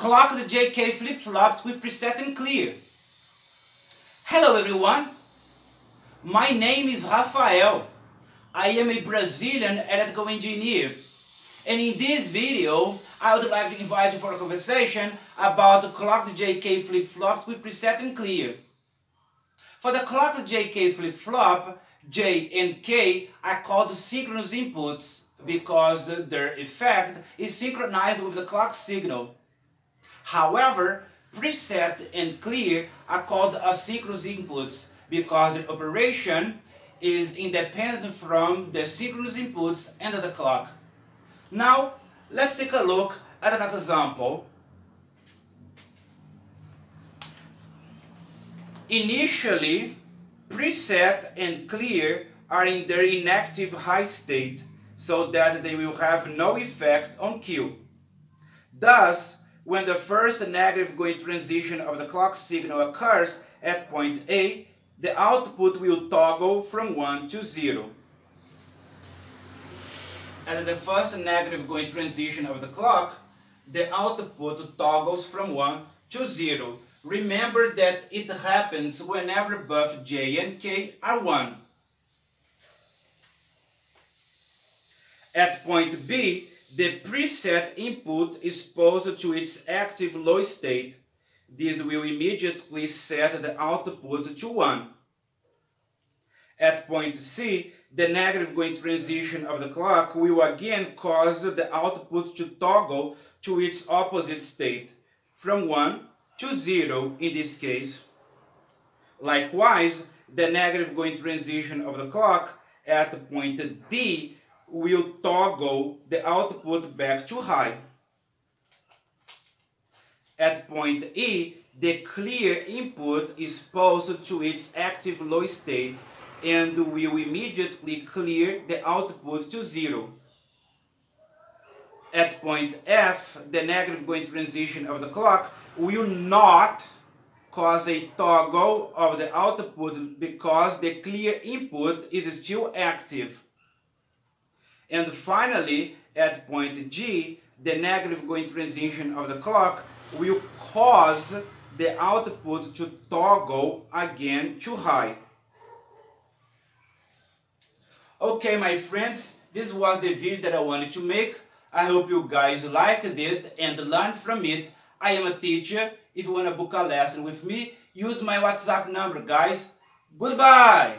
Clock the JK flip-flops with preset and clear. Hello everyone, my name is Rafael. I am a Brazilian electrical engineer, and in this video I would like to invite you for a conversation about the clock the JK flip-flops with preset and clear. For the clock the JK flip-flop, J and K are called synchronous inputs because their effect is synchronized with the clock signal. However, preset and clear are called asynchronous inputs because the operation is independent from the synchronous inputs and the clock. Now, let's take a look at an example. Initially, preset and clear are in their inactive high state so that they will have no effect on Q. Thus, when the first negative going transition of the clock signal occurs at point A, the output will toggle from 1 to 0. At the first negative going transition of the clock, the output toggles from 1 to 0. Remember that it happens whenever both J and K are 1. At point B, the preset input is posed to its active low state. This will immediately set the output to 1. At point C, the negative going transition of the clock will again cause the output to toggle to its opposite state, from 1 to 0 in this case. Likewise, the negative going transition of the clock at point D will toggle the output back to high. At point E, the clear input is posed to its active low state and will immediately clear the output to 0. At point F, the negative going transition of the clock will not cause a toggle of the output because the clear input is still active. And finally, at point G, the negative going transition of the clock will cause the output to toggle again to high. Okay, my friends, this was the video that I wanted to make. I hope you guys liked it and learned from it. I am a teacher. If you want to book a lesson with me, use my WhatsApp number, guys. Goodbye!